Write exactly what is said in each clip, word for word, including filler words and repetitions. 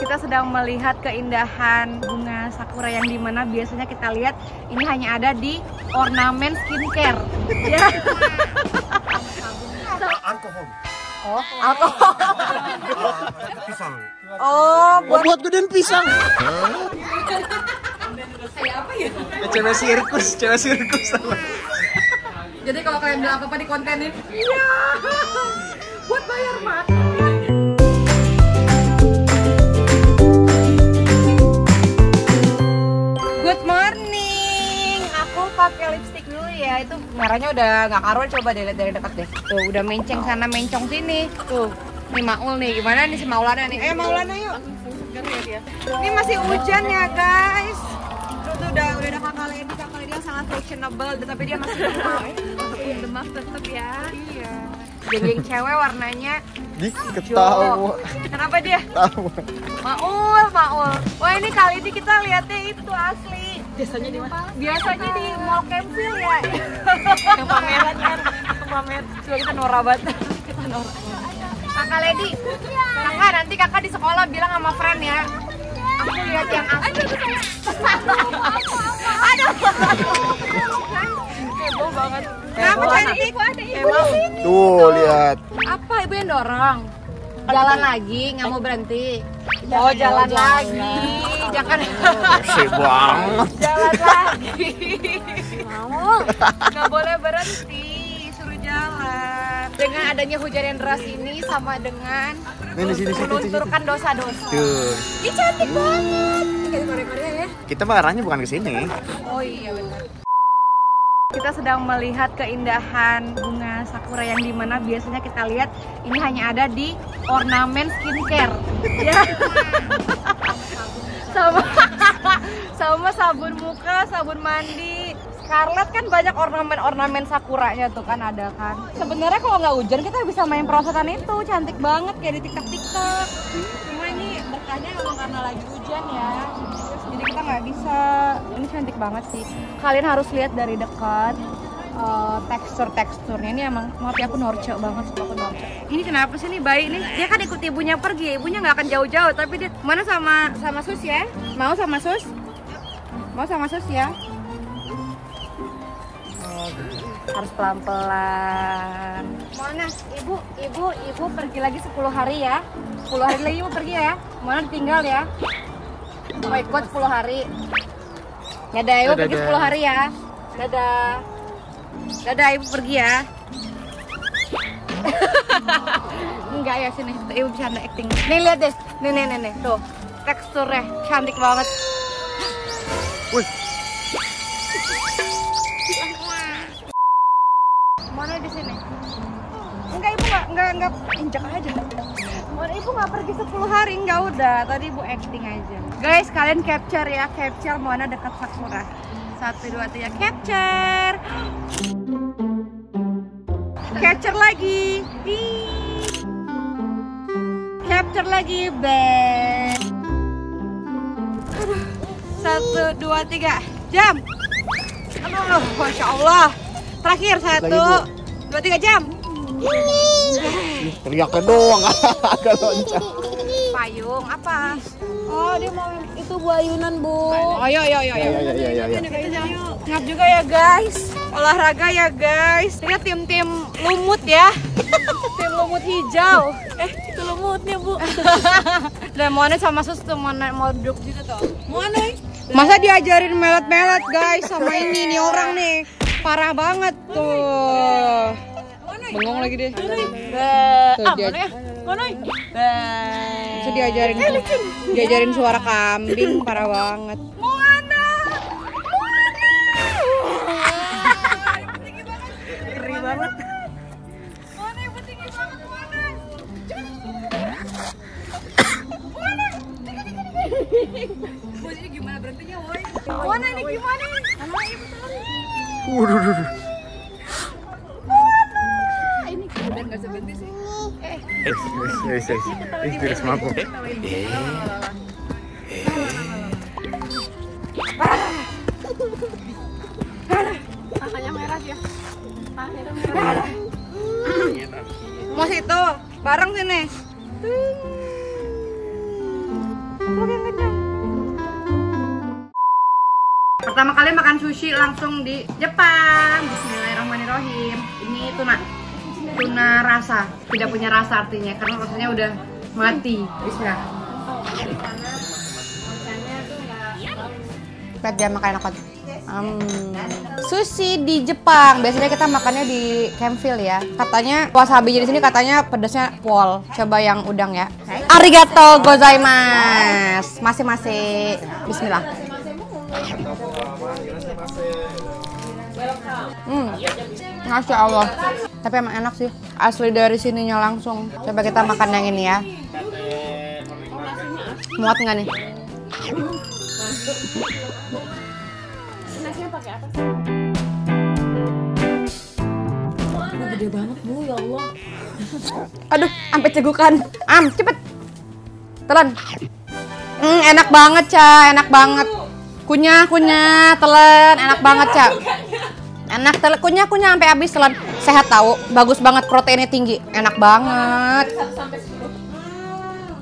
Kita sedang melihat keindahan bunga sakura yang dimana biasanya kita lihat ini hanya ada di ornamen skincare. Ya. Alkohol. Oh, alkohol. Pisang. Oh, buat buat gedein pisang. Kayak apa ya? Cewek sirkus, cewek sirkus. Jadi kalau kalian bilang apa-apa di kontenin, iya. Buat bayar makan. Pakai lipstik dulu ya, itu merahnya udah nggak karuan, coba dari, dari dekat deh. Tuh udah menceng sana mencong sini. Tuh, ini Maul nih, gimana nih si Maulana nih? Eh Maulana yuk. Ini masih hujan ya guys. Terus tuh udah udah ada kakak Lady, kakak Lady yang sangat fashionable, tapi dia masih demam. Demam tetep ya. Iya. Geng-geng cewek warnanya hijau. Kenapa dia? Maul, Maul. Wah ini kali ini kita lihatnya itu asli. Biasanya di mana? Biasanya di Mall Kemfil ya. Yang pameran kan, pamer. Coba kita norabat. Kita norak. Kakak Lady, kakak nanti kakak di sekolah bilang sama friend ya. Aku lihat yang asli. Aduh. Heboh banget. Kenapa cantik? Tuh lihat. Apa ibu yang dorong? Jalan lagi, nggak mau berhenti. Oh jalan lagi. Jangan bersih banget. Jalan lagi. Mau. Nggak boleh berhenti, suruh jalan. Dengan adanya hujan yang deras ini sama dengan melunturkan dosa-dosa. Ini cantik banget. Kita Korea-Korea ya. Kita arahnya bukan ke sini. Oh iya benar. Kita sedang melihat keindahan bunga sakura yang dimana biasanya kita lihat ini hanya ada di ornamen skincare. Ya. Sama, sama sabun muka, sabun mandi. Scarlett kan banyak ornamen-ornamen sakuranya tuh kan ada kan. Sebenarnya kalau nggak hujan kita bisa main perosotan itu, cantik banget kayak di TikTok-TikTok. Cuma ini berkahnya kalau karena lagi hujan ya, jadi kita nggak bisa. Ini cantik banget sih. Kalian harus lihat dari dekat uh, tekstur-teksturnya. Ini emang maaf ya aku norco banget, aku norco. Ini kenapa sih nih bayi ini? Dia kan ikut ibunya pergi, ibunya nggak akan jauh-jauh. Tapi dia mana sama sama Sus ya? Mau sama Sus? Mau sama Sus ya? Harus pelan-pelan. Moana, ibu, ibu, ibu pergi lagi sepuluh hari ya. sepuluh hari lagi ibu pergi ya. Moana ditinggal ya. Oh ikut sepuluh hari. Dadah, ibu pergi sepuluh hari ya. Dadah. Dadah, ibu pergi ya. Enggak ya sini, ibu bisa ada acting. Nih lihat deh, nih nih nih, nih. Tuh teksturnya cantik banget. Wih. Moana di sini. Enggak ibu enggak enggak enggak injak aja. Moana ibu nggak pergi sepuluh hari, enggak udah. Tadi ibu acting aja. Guys, kalian capture ya, capture Moana dekat sakura. Satu dua tiga capture. Capture lagi. Capture lagi, bang. Satu dua tiga jam. Aduh, masya Allah. Terakhir satu, dua, tiga jam. Teriaknya doang, agak loncat. Payung apa? Oh dia mau itu ayunan bu. Ayo ayo ayo ayo. Ngap juga ya guys, olahraga ya guys. Ini tim tim lumut ya, tim lumut hijau. Eh itu lumutnya bu. Dan Moana sama Sus tuh mau mau duduk juga tuh. Moana. Masa diajarin melet-melet guys sama ini nih orang nih. Parah banget tuh. Bengong lagi deh. Tuh dia. Tuh diajarin. Diajarin suara kambing, parah banget. Moana. Ngeri banget. Moana ibu tinggi banget Moana. Moana. Moana gimana berhentinya woi? Moana ini gimana? Moana ibu tahu. Waduh, waduh, ini udah nggak sebentar sih. Eh, eh, eh, eh, eh, virus mabuk. Eh, eh, makanya merah ya. Akhirnya merah. Mau situ, bareng sini. Pertama kali makan sushi langsung di Jepang. Bismillahirrahmanirrahim. Ini tuna, tuna rasa, tidak punya rasa artinya karena rasanya udah mati. Bismillah. Lihat dia makan enak banget. Um, sushi di Jepang biasanya kita makannya di Campville ya. Katanya wasabi di sini katanya pedasnya pol. Coba yang udang ya. Arigatou gozaimasu. Masih-masih. Bismillah. Hmm, Masya Allah. Tapi emang enak sih. Asli dari sininya langsung. Coba kita makan yang ini ya. Muat nggak nih? Nasinya pakai apa sih? Gede banget bu, ya Allah. Aduh, sampai cegukan. Am, cepet. Telan. Hmm, enak banget Ca, enak banget. Kunyah, kunyah, telan, enak banget Ca. Enak, telan, kunyah, kunyah sampai habis telan. Sehat tahu, bagus banget, proteinnya tinggi. Enak banget.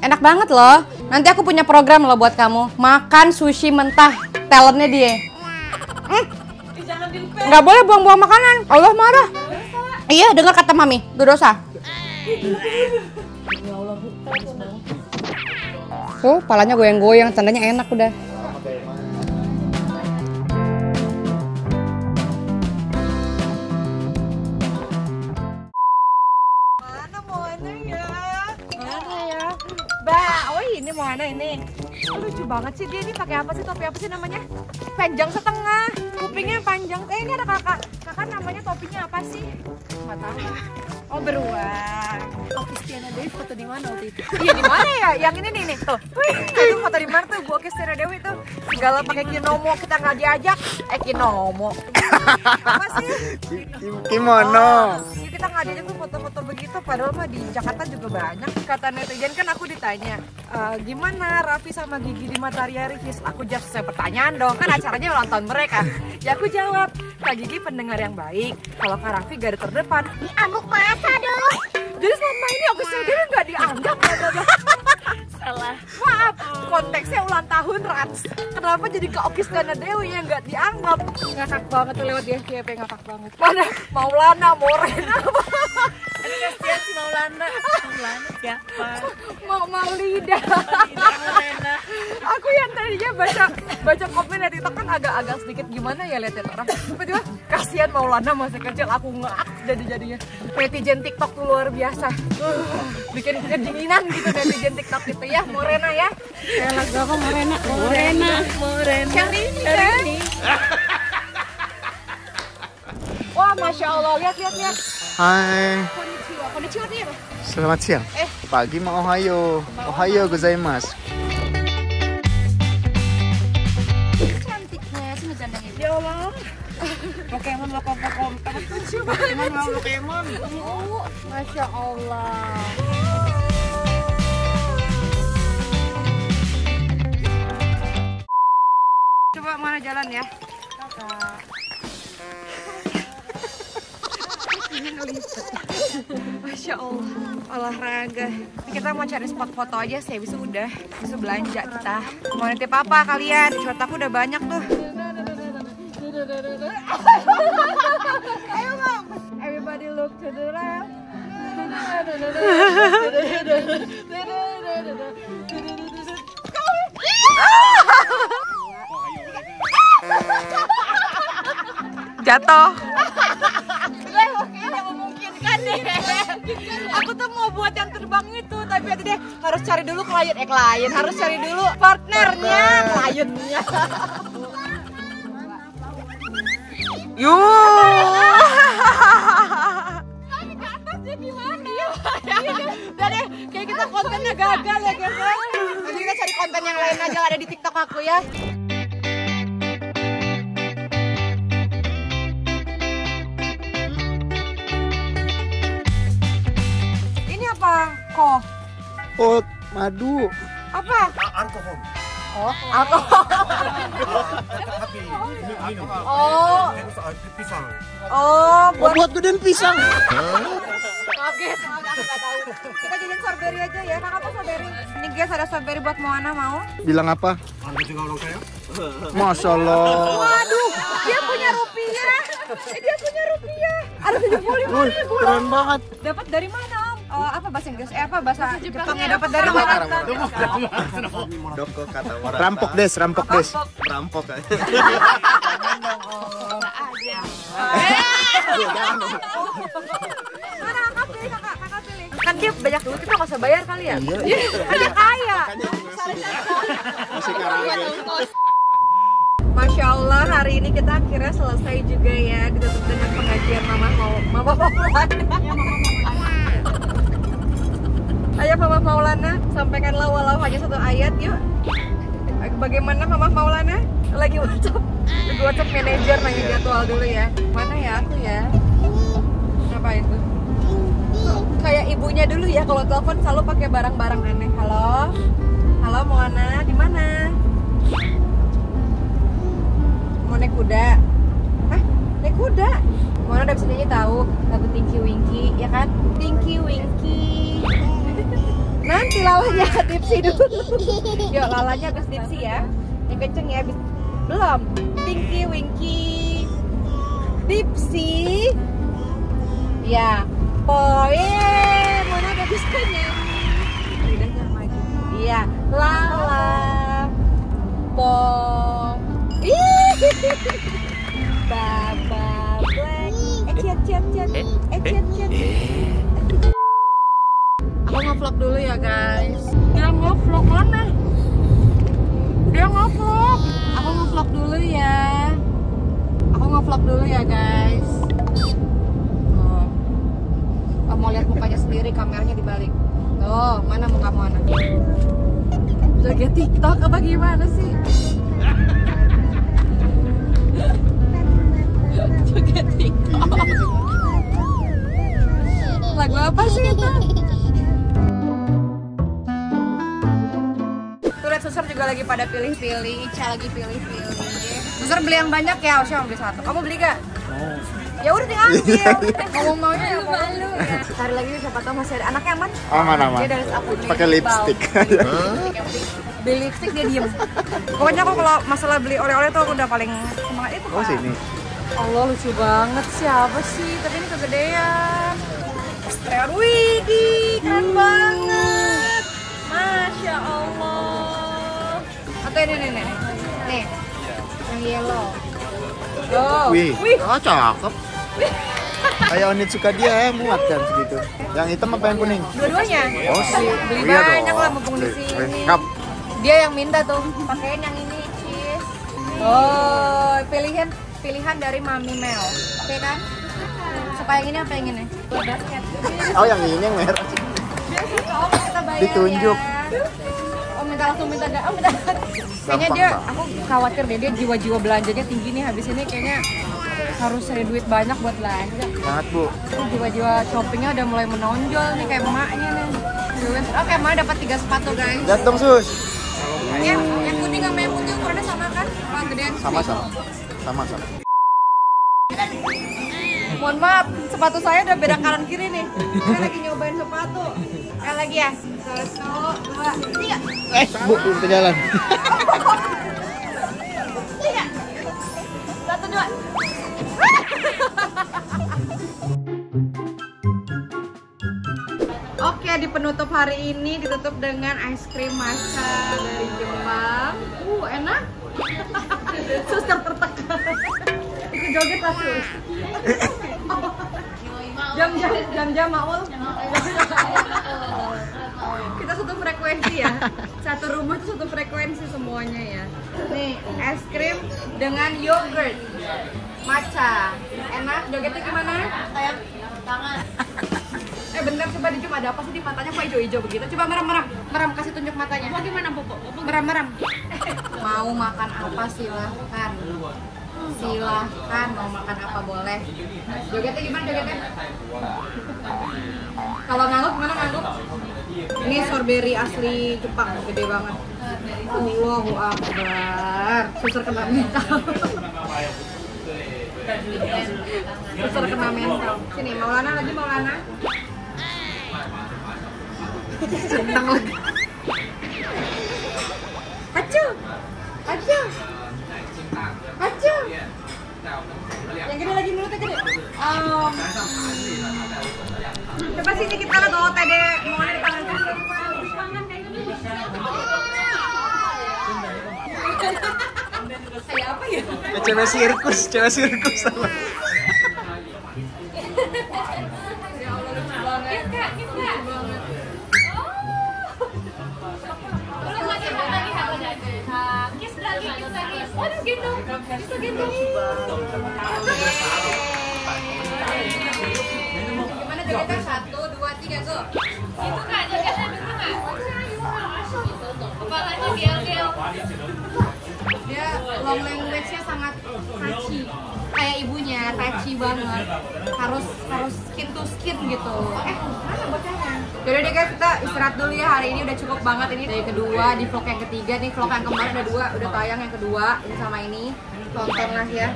Enak banget loh. Nanti aku punya program loh buat kamu. Makan sushi mentah, talentnya dia. Hmm. Nggak boleh buang-buang makanan, Allah marah. Dosa. Iya, dengar kata mami, berdosa. Ya Allah, oh, palanya goyang-goyang, tandanya enak udah. Mana Moana ya? Mana ya? Mbak, oh ini Moana ini. Lucu banget sih dia, ini pakai apa sih, topi apa sih namanya? Panjang setengah, kupingnya panjang. Eh ini ada kakak, kakak namanya topinya apa sih? Nggak tahu. Oh beruang. Oke, Stiana Dewi foto di mana waktu itu? Iya di mana ya? Yang ini nih nih tuh. Wih, itu foto di mana tuh? Bu Oke Stiana Dewi tuh. Segala pakai kimono, kita nggak diajak. Eh kimono. Apa sih? Kimono. Oh, kita nggak diajak tuh foto-foto begitu. Padahal mah di Jakarta juga banyak. Kata netizen kan aku ditanya, e, gimana Raffi sama Gigi di mata Ria Ricis? Aku jawab sesuai pertanyaan dong, kan acaranya ulang tahun mereka. Ya aku jawab, Kak Gigi pendengar yang baik, kalau Kak Raffi garis terdepan. Diamuk masa dong. Jadi selama ini aku sendiri nggak dianggap. Salah. Maaf, konteksnya ulang tahun Rats. Kenapa jadi Kak Oki Stiana Dewi yang nggak dianggap? Ngakak banget tuh lewat di F T P, ngakak banget. Mana Maulana, Morena. Ini kasihan si Maulana. Maulana siapa? Mau Maulida. Maulida. Aku yang tadinya baca baca komen di TikTok kan agak-agak sedikit gimana ya lihat orang. Tiba-tiba kasihan Maulana masih kecil, aku ngak jadi-jadinya. Netizen TikTok tuh luar biasa. Uh, bikin kedinginan gitu netizen TikTok gitu ya, Morena ya. Elah gua kok Morena. Morena, Morena. Cari ini kan? Wah, Masya Allah, lihat lihat lihat. Hai. Konnichiwa. Konnichiwa nih apa? Selamat siang. Eh. Pagi mau Ohayo. Ohayo gozaimasu. Cantiknya sih ngejandangin. Ya Allah. Pokemon lo kompak-kompak. Lucu banget. Pokemon. Oh, Masya Allah. Coba mana jalan ya? Kakak. Masya Allah, olahraga. Kita mau cari spot foto aja sih, habis itu udah. Habis itu belanja kita. Mau nitip apa kalian? Short aku udah banyak tuh. Ayo bang. Everybody look to the left. Jatuh. Aku tuh mau buat yang terbang itu, tapi hati deh harus cari dulu klien, eh klien harus cari dulu partnernya, kliennya. Yuh. Tapi ke atas dia gimana? Udah deh, kayak kita kontennya gagal ya guys. Jadi kita cari konten yang lain aja, ada di TikTok aku ya. Koh. Pot madu. Apa? Alkohol. Oh, alkohol. Oh. Oh, buat, buat gedein pisang. Maaf guys, soalnya aku nggak tahu. Kita jadiin strawberry aja ya. Kakak tuh strawberry. Ini guys ada strawberry buat Moana, mau? Bilang apa? Mantap juga ulang saya. Masya Allah. Waduh, dia punya rupiah. Dia punya rupiah. Ada tujuh puluh lima ribu. Keren banget. Dapat dari mana, Om? Oh, apa bahasa Inggris? Eh, apa bahasa Jepangnya dapat dari mana? Doko kata orang. Rampok des, rampok des. Rampok aja. Mana kakak pilih, kakak, kakak pilih. Kan dia banyak duit, kita nggak usah bayar kali ya? Iya. Kaya kaya. Masih kaya. Masya Allah, hari ini kita akhirnya selesai juga ya, ditutup dengan pengajian mama mau mama Maulana. Ayah mama Maulana, sampaikanlah walauhanya satu ayat yuk. Bagaimana mama Maulana? Lagi WhatsApp, lagi WhatsApp manajer nanya jadwal dulu ya. Mana ya aku ya? Ngapain tuh? Kayak ibunya dulu ya, kalau telepon selalu pakai barang-barang aneh. Halo, halo Moana, di mana? Mau naik kuda? Hah? Naik kuda? Moana udah bisa nyanyi tahu lagu Tinky Winky, ya kan? Tinky Winky. Nanti lalanya tipsi dulu. Yuk lalanya harus tipsi ya. Yang kenceng ya, abis. Belum. Tinky Winky, tipsi. Ya. Oh yeay, Moana udah bisa nyanyi. Lidahnya maju. Iya. Lala. Pong. Baba Black. Eh ciat ciat ciat. Eh ciat ciat. Aku nge-vlog dulu ya guys. Dia nge-vlog mana? Dia nge-vlog. Aku nge-vlog dulu ya. Aku nge-vlog dulu ya guys. Tuh. Kamu mau lihat mukanya sendiri, kameranya dibalik. Tuh, mana muka Moana? Jaga TikTok apa gimana sih? Juga TikTok. Lagu apa sih itu? Turet Susur juga lagi pada pilih-pilih. Ica lagi pilih-pilih. Susur beli yang banyak ya, Osya beli satu. Kamu beli gak? Ya udah tinggal ambil. Ngomong maunya ya malu ya. Cari lagi siapa tau masih ada. Anaknya aman? Aman aman. Dia dari akunnya. Pakai lipstik. Beli lipstik dia diem. Pokoknya aku kalau masalah beli oleh-oleh tuh aku udah paling semangat itu. Oh sini. Allah lucu banget, siapa sih? Tapi ini kegedean. Widi, keren banget. Masya Allah. Atau ini nih nih, nih yang yellow. Oh, wih, oh cakep. Kayak Onit suka dia ya, muat kan segitu. Yang hitam apa yang kuning? Dua-duanya. Oh sih, beli banyak lah mumpung di sini. Dia yang minta tuh, pakaiin yang ini, cheese. Oh, pilihan. Pilihan dari Mami Mel, oke okay, kan? Supaya yang ini apa yang ini? Basket. Oh yang ini yang merah. Oh, kita bayar. Ditunjuk. Ya. Oh minta langsung minta dah. Oh minta. Kayaknya dia, aku khawatir deh dia jiwa-jiwa belanjanya tinggi nih habis ini kayaknya harus cari duit banyak buat belanja. Banget bu. Jiwa-jiwa shoppingnya udah mulai menonjol nih kayak emaknya nih. Oke, emak dapat tiga sepatu guys. Lihat dong sus. Ya, yang kuning sama yang putih ukurannya sama kan? Apa gedean? Sama sama. Sama sama. Mohon maaf, sepatu saya udah beda kanan kiri nih. Saya lagi nyobain sepatu. Sekali lagi ya. Satu, dua, tiga. Eh, bu, kita jalan. Tiga. Satu, dua. Oke, di penutup hari ini ditutup dengan es krim matcha dari Jepang. Uh, enak. Suster tertekan. Itu joget lah sus. Jam-jam, jam-jam maul. Kita satu frekuensi ya. Satu rumah itu satu frekuensi semuanya ya. Nih, es krim dengan yogurt matcha. Enak, jogetnya gimana? Kayak tangan. Eh bener, coba dicium ada apa sih di matanya kok hijau-hijau begitu? Coba meram-meram, meram kasih tunjuk matanya. Mau gimana Popo? Meram-meram. Mau makan apa silahkan, silahkan mau makan apa boleh. Jogetnya gimana jogetnya? Kalau ngangguk gimana ngangguk? Ini strawberry asli Jepang, gede banget. Allahu Akbar, susur kena mental. Susur kena mental. Sini Maulana lagi Maulana. Seneng lagi. Acu, acu, acu. Yang gede lagi mulutnya gede. Um, coba sini kita lihat kalau tadi mau ada tangan tangan tangan kayak gini. Kayak apa ya? Cewek sirkus, cewek sirkus sama. Aduh gitu, bisa gitu. Gimana jaga satu, dua, tiga go. Itu kak, jaga dulu kak. Kepalanya gel-gel. Dia long language-nya sangat touchy. Kayak ibunya, touchy banget. Harus harus skin to skin gitu. Eh, mana bocahnya? Yaudah deh guys, kita istirahat dulu ya. Hari ini udah cukup banget, ini dari kedua, di vlog yang ketiga nih. Vlog yang kemarin ada dua, udah tayang yang kedua. Ini sama ini, tontonlah ya.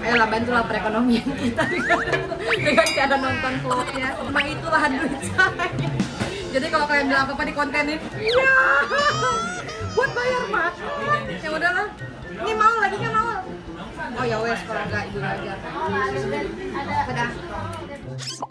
Ayolah, bantulah perekonomian kita dengan cara nonton vlognya. Nah itulah duit saya. Jadi kalau kalian bilang apa-apa di kontenin, iya, buat bayar makan. Ya udahlah, ini mau lagi kan mau. Oh ya wes, kalau enggak, ibu aja. Sudah.